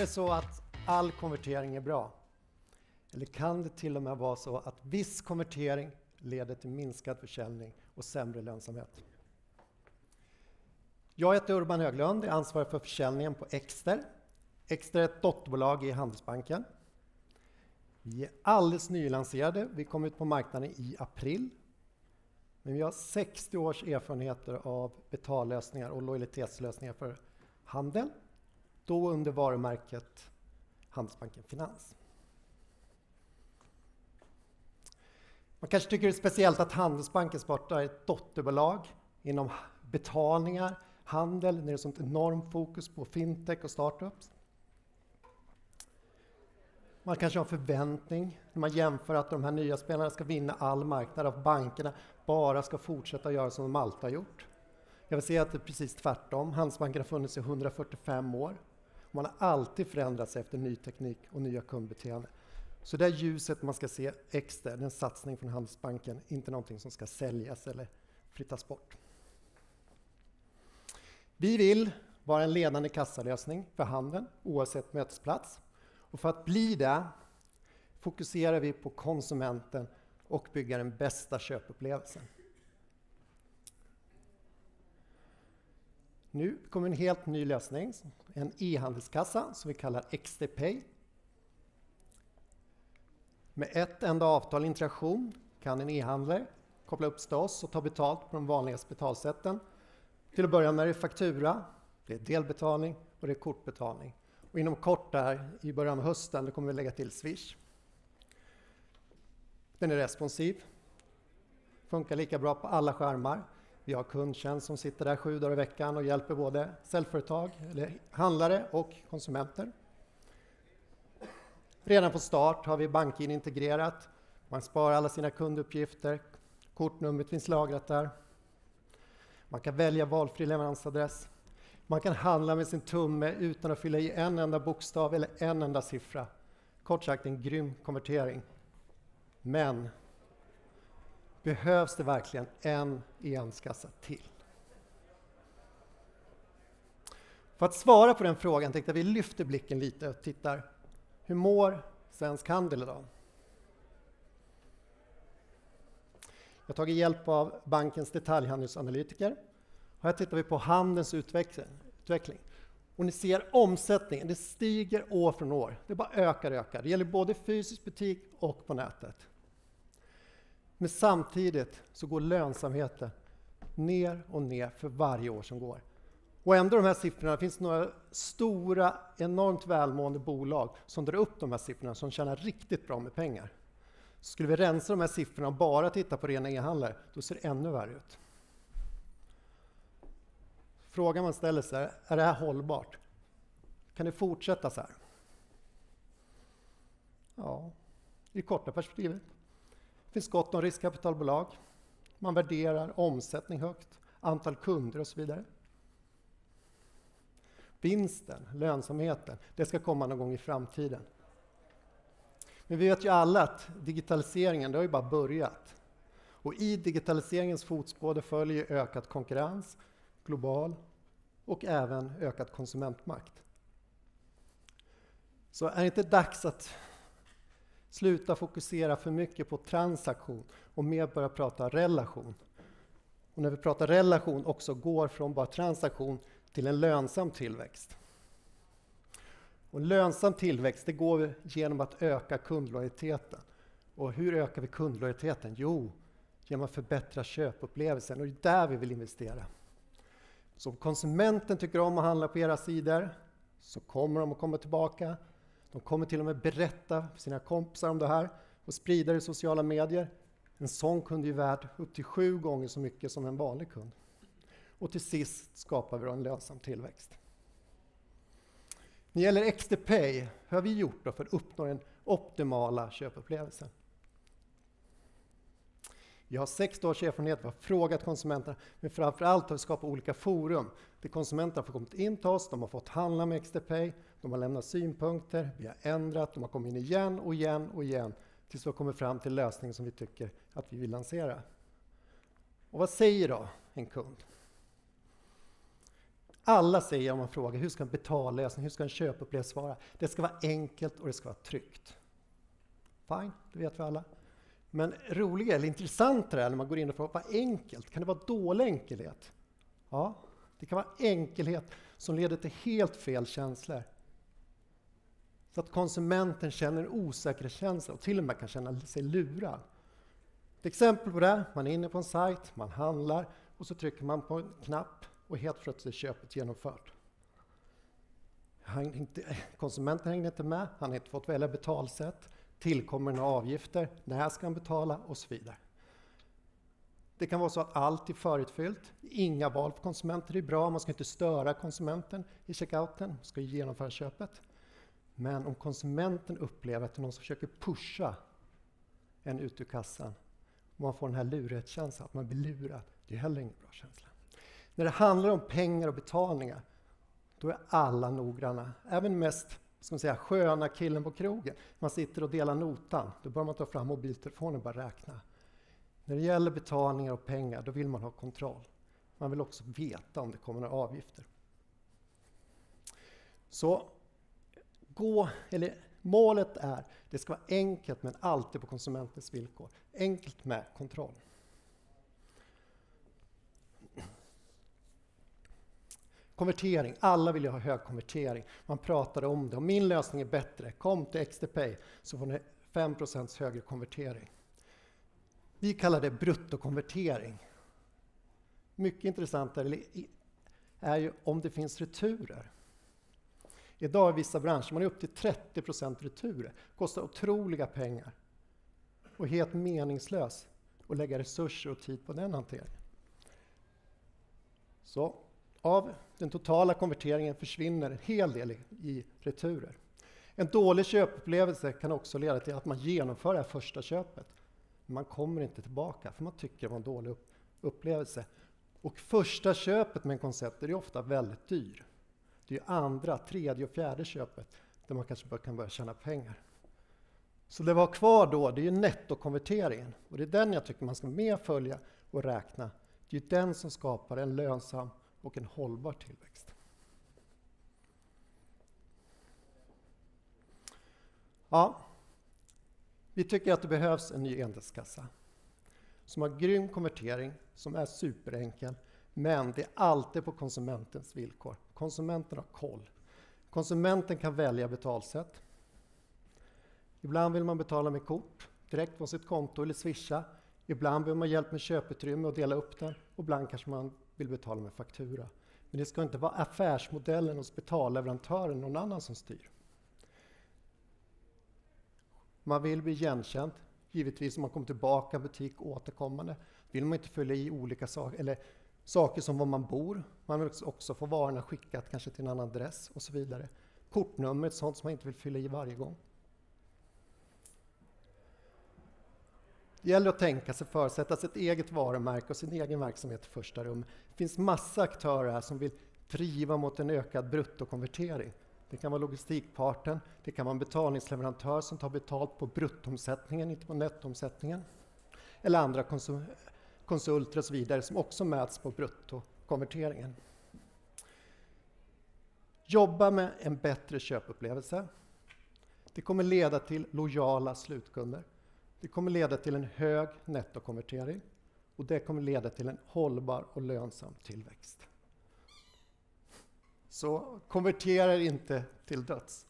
det så att all konvertering är bra? Eller kan det till och med vara så att viss konvertering leder till minskad försäljning och sämre lönsamhet? Jag heter Urban Höglund, är ansvarig för försäljningen på Ecster. Ecster är ett dotterbolag i Handelsbanken. Vi är alldeles nylanserade, vi kom ut på marknaden i april. Men vi har 60 års erfarenheter av betallösningar och lojalitetslösningar för handel. Då under varumärket Handelsbanken Finans. Man kanske tycker det är speciellt att Handelsbanken startar ett dotterbolag inom betalningar, handel, när det är sånt enormt fokus på fintech och startups. Man kanske har en förväntning när man jämför att de här nya spelarna ska vinna all marknad, att bankerna bara ska fortsätta göra som de alltid har gjort. Jag vill säga att det är precis tvärtom. Handelsbanken har funnits i 145 år. Man har alltid förändrats efter ny teknik och nya kundbeteende. Så det är ljuset man ska se extra, den satsning från Handelsbanken, inte någonting som ska säljas eller flyttas bort. Vi vill vara en ledande kassalösning för handeln oavsett mötesplats. Och för att bli det fokuserar vi på konsumenten och bygger den bästa köpupplevelsen. Nu kommer en helt ny lösning, en e-handelskassa som vi kallar Ecster Pay. Med ett enda avtal interaktion kan en e-handlare koppla upp sig till oss och ta betalt på de vanligaste betalsätten. Till att börja med är det faktura, det är delbetalning och det är kortbetalning. Och inom kort där, i början av hösten, då kommer vi lägga till Swish. Den är responsiv, funkar lika bra på alla skärmar. Vi har kundtjänst som sitter där 7 dagar i veckan och hjälper både säljföretag, eller handlare och konsumenter. Redan från start har vi banken integrerat. Man sparar alla sina kunduppgifter. Kortnumret finns lagrat där. Man kan välja valfri leveransadress. Man kan handla med sin tumme utan att fylla i en enda bokstav eller en enda siffra. Kort sagt en grym konvertering. Men behövs det verkligen en e-handelskassa till? För att svara på den frågan tänkte jag att vi lyfter blicken lite och tittar. Hur mår svensk handel idag? Jag har tagit hjälp av bankens detaljhandelsanalytiker. Här tittar vi på handelns utveckling. Och ni ser omsättningen, det stiger år från år. Det bara ökar. Det gäller både fysisk butik och på nätet. Men samtidigt så går lönsamheten ner och ner för varje år som går. Och ändå de här siffrorna, finns några stora, enormt välmående bolag som drar upp de här siffrorna som tjänar riktigt bra med pengar. Så skulle vi rensa de här siffrorna och bara titta på rena e-handlare, då ser det ännu värre ut. Frågan man ställer sig är det här hållbart? Kan det fortsätta så här? Ja, i korta perspektivet. Det finns gott om riskkapitalbolag. Man värderar omsättning högt, antal kunder och så vidare. Vinsten, lönsamheten, det ska komma någon gång i framtiden. Men vi vet ju alla att digitaliseringen, det har ju bara börjat. Och i digitaliseringens fotspår följer ökad konkurrens, global och även ökad konsumentmakt. Så är det inte dags att sluta fokusera för mycket på transaktion och mer börja prata relation? Och när vi pratar relation också går från bara transaktion till en lönsam tillväxt. Och lönsam tillväxt, det går vi genom att öka kundlojaliteten. Och hur ökar vi kundlojaliteten? Jo, genom att förbättra köpupplevelsen, och det är där vi vill investera. Så om konsumenten tycker om att handla på era sidor så kommer de att komma tillbaka. De kommer till och med berätta för sina kompisar om det här och sprida det i sociala medier. En sån kund är ju värd upp till 7 gånger så mycket som en vanlig kund. Och till sist skapar vi en lönsam tillväxt. När det gäller Ecster Pay, hur har vi gjort då för att uppnå den optimala köpupplevelsen? Vi har 60 års erfarenhet, vi har frågat konsumenterna, men framförallt har vi skapat olika forum där konsumenterna har kommit in till oss, de har fått handla med Ecster Pay, de har lämnat synpunkter, vi har ändrat, de har kommit in igen tills vi har kommit fram till lösningen som vi tycker att vi vill lansera. Och vad säger då en kund? Alla säger om man frågar hur ska en betallösning, hur ska en köpupplevelse vara? Det ska vara enkelt och det ska vara tryggt. Fine, det vet vi alla. Men roligare eller intressantare när man går in och frågar vad enkelt? Kan det vara dålig enkelhet? Ja, det kan vara enkelhet som leder till helt fel känslor. Så att konsumenten känner en osäker känsla och till och med kan känna sig lurad. Ett exempel på det, man är inne på en sajt, man handlar och så trycker man på en knapp och helt plötsligt är köpet genomfört. Konsumenten hänger inte med, han har inte fått välja betalsätt, tillkommer några avgifter, när ska han betala och så vidare. Det kan vara så att allt är förutfyllt, inga val för konsumenter är bra, man ska inte störa konsumenten i checkouten, man ska genomföra köpet. Men om konsumenten upplever att det är någon som försöker pusha en ut ur kassan, man får den här lurighetskänslan, att man blir lurad, det är heller ingen bra känsla. När det handlar om pengar och betalningar, då är alla noggranna. Även mest, ska man säga, sköna killen på krogen. Man sitter och delar notan, då bör man ta fram mobiltelefonen och bara räkna. När det gäller betalningar och pengar, då vill man ha kontroll. Man vill också veta om det kommer några avgifter. Så, målet är, det ska vara enkelt men alltid på konsumentens villkor. Enkelt med kontroll. Konvertering. Alla vill ju ha hög konvertering. Man pratar om det. Om min lösning är bättre, kom till Ecster Pay så får ni 5% högre konvertering. Vi kallar det bruttokonvertering. Mycket intressantare är ju om det finns returer. Idag i vissa branscher man är upp till 30% returer. Kostar otroliga pengar. Och helt meningslös att lägga resurser och tid på den hanteringen. Så av den totala konverteringen försvinner en hel del i returer. En dålig köpupplevelse kan också leda till att man genomför det här första köpet. Men man kommer inte tillbaka för man tycker det var en dålig upplevelse. Och första köpet med en koncept är ofta väldigt dyr. Det är andra, tredje och fjärde köpet där man kanske kan börja tjäna pengar. Så det var kvar då, det är ju nettokonverteringen. Och det är den jag tycker man ska med följa och räkna. Det är ju den som skapar en lönsam och en hållbar tillväxt. Ja, vi tycker att det behövs en ny enhetskassa som har grym konvertering, som är superenkel. Men det är alltid på konsumentens villkor. Konsumenten har koll. Konsumenten kan välja betalsätt. Ibland vill man betala med kort, direkt från sitt konto eller swisha. Ibland vill man hjälp med köputrymme och dela upp den. Och ibland kanske man vill betala med faktura. Men det ska inte vara affärsmodellen hos betalleverantören någon annan som styr. Man vill bli igenkänd. Givetvis om man kommer tillbaka butik återkommande. Vill man inte följa i olika saker eller saker som var man bor. Man vill också få varorna skickat kanske till en annan adress och så vidare. Kortnumret, sånt som man inte vill fylla i varje gång. Det gäller att tänka sig förutsätta sitt eget varumärke och sin egen verksamhet i första rummet. Det finns massa aktörer här som vill driva mot en ökad bruttokonvertering. Det kan vara logistikparten, det kan vara en betalningsleverantör som tar betalt på bruttomsättningen, inte på nettomsättningen. Eller andra konsulter och så vidare som också mäts på bruttokonverteringen. Jobba med en bättre köpupplevelse. Det kommer leda till lojala slutkunder. Det kommer leda till en hög nettokonvertering och det kommer leda till en hållbar och lönsam tillväxt. Så konverterar inte till döds.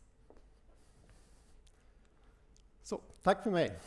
Så, tack för mig.